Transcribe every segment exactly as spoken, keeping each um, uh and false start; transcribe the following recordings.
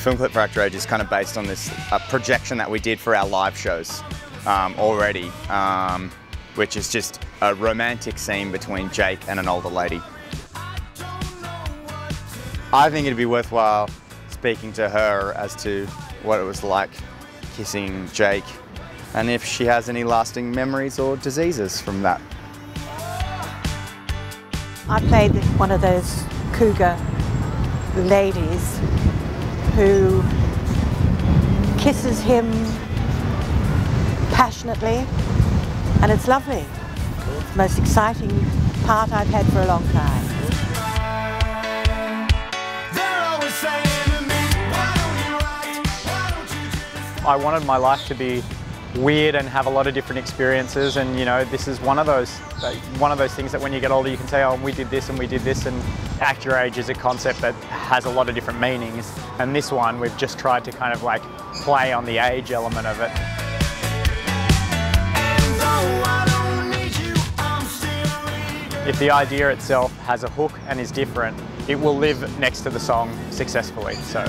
film clip for Act Yr Age is kind of based on this uh, projection that we did for our live shows um, already, um, which is just a romantic scene between Jake and an older lady. I think it'd be worthwhile speaking to her as to what it was like kissing Jake and if she has any lasting memories or diseases from that. I played one of those cougar ladies who kisses him passionately, and it's lovely. It's the most exciting part I've had for a long time. I wanted my life to be weird and have a lot of different experiences, and you know, this is one of those one of those things that when you get older you can say, oh, we did this and we did this, and Act Yr Age is a concept that has a lot of different meanings, and this one we've just tried to kind of like play on the age element of it. If the idea itself has a hook and is different, it will live next to the song successfully. So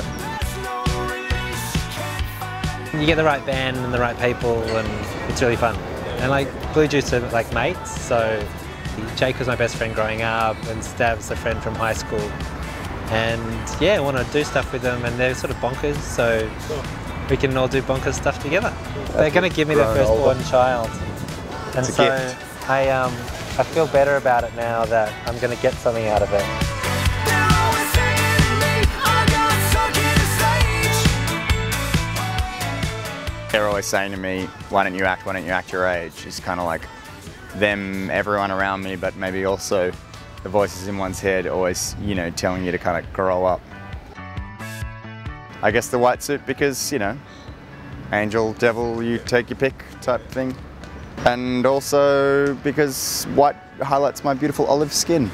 you get the right band and the right people, and it's really fun. And like, Blue Juice are like mates, so Jake was my best friend growing up, and Stab's a friend from high school. And yeah, I want to do stuff with them, and they're sort of bonkers, so we can all do bonkers stuff together. They're going to give me their firstborn child. And so I, um, I feel better about it now that I'm going to get something out of it. They're always saying to me, why don't you act, why don't you act your age? It's kind of like them, everyone around me, but maybe also the voices in one's head always, you know, telling you to kind of grow up. I guess the white suit because, you know, angel, devil, you take your pick type thing. And also because white highlights my beautiful olive skin.